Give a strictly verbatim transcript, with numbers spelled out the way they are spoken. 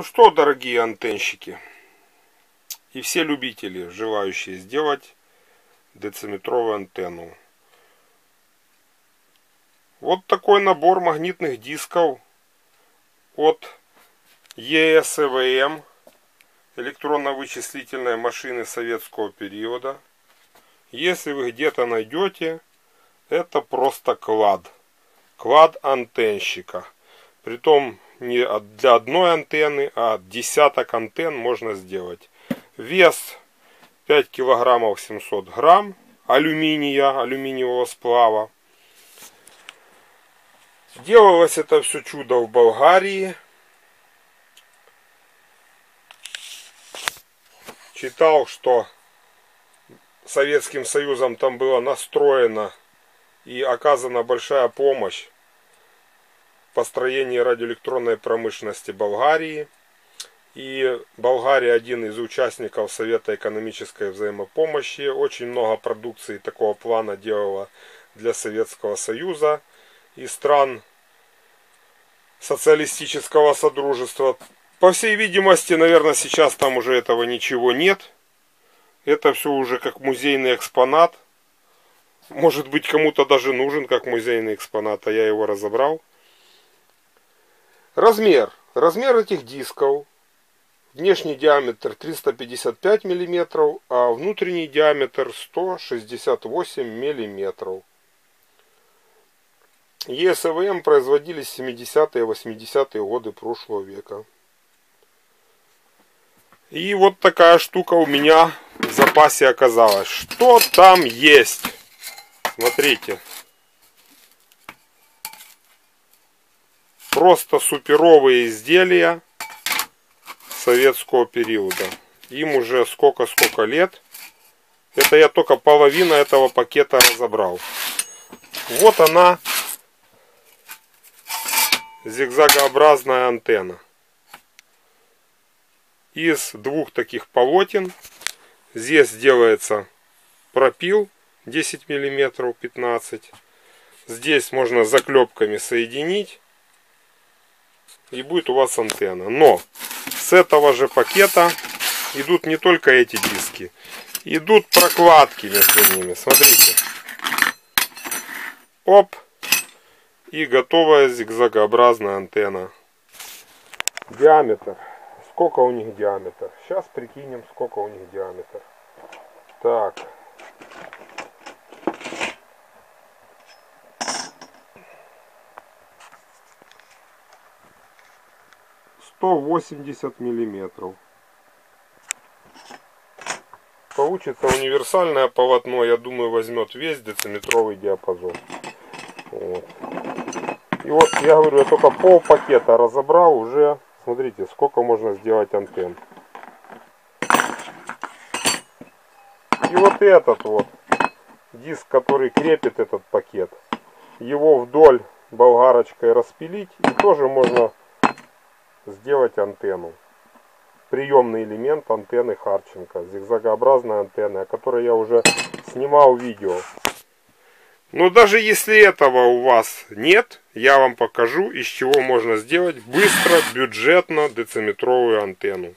Ну что, дорогие антенщики и все любители, желающие сделать дециметровую антенну. Вот такой набор магнитных дисков от ЕС ЭВМ, электронно-вычислительной машины советского периода. Если вы где-то найдете, это просто клад. Клад антенщика. Притом не для одной антенны, а десяток антенн можно сделать. Вес пять килограммов семьсот грамм алюминия, алюминиевого сплава. Делалось это все чудо в Болгарии. Читал, что Советским Союзом там было настроено и оказана большая помощь в построении радиоэлектронной промышленности Болгарии. И Болгария один из участников Совета экономической взаимопомощи. Очень много продукции такого плана делала для Советского Союза и стран социалистического содружества. По всей видимости, наверное, сейчас там уже этого ничего нет. Это все уже как музейный экспонат. Может быть, кому-то даже нужен как музейный экспонат, а я его разобрал. Размер. Размер этих дисков. Внешний диаметр триста пятьдесят пять миллиметров, а внутренний диаметр сто шестьдесят восемь миллиметров. ЕС ЭВМ производились в семидесятые и восьмидесятые годы прошлого века. И вот такая штука у меня в запасе оказалась. Что там есть? Смотрите. Просто суперовые изделия советского периода. Им уже сколько-сколько лет. Это я только половину этого пакета разобрал. Вот она, зигзагообразная антенна. Из двух таких полотен. Здесь делается пропил десять миллиметров, пятнадцать. Здесь можно заклепками соединить. И будет у вас антенна. Но с этого же пакета идут не только эти диски. Идут прокладки между ними. Смотрите. Оп. И готовая зигзагообразная антенна. Диаметр. Сколько у них диаметр? Сейчас прикинем, сколько у них диаметр. Так. сто восемьдесят миллиметров. Получится универсальное полотно. Я думаю, возьмет весь дециметровый диапазон. Вот. И вот я говорю, я только пол пакета разобрал уже. Смотрите, сколько можно сделать антенн. И вот этот вот диск, который крепит этот пакет, его вдоль болгарочкой распилить, и тоже можно сделать антенну. Приемный элемент антенны Харченко. Зигзагообразная антенна, о которой я уже снимал видео. Но даже если этого у вас нет, я вам покажу, из чего можно сделать быстро, бюджетно дециметровую антенну.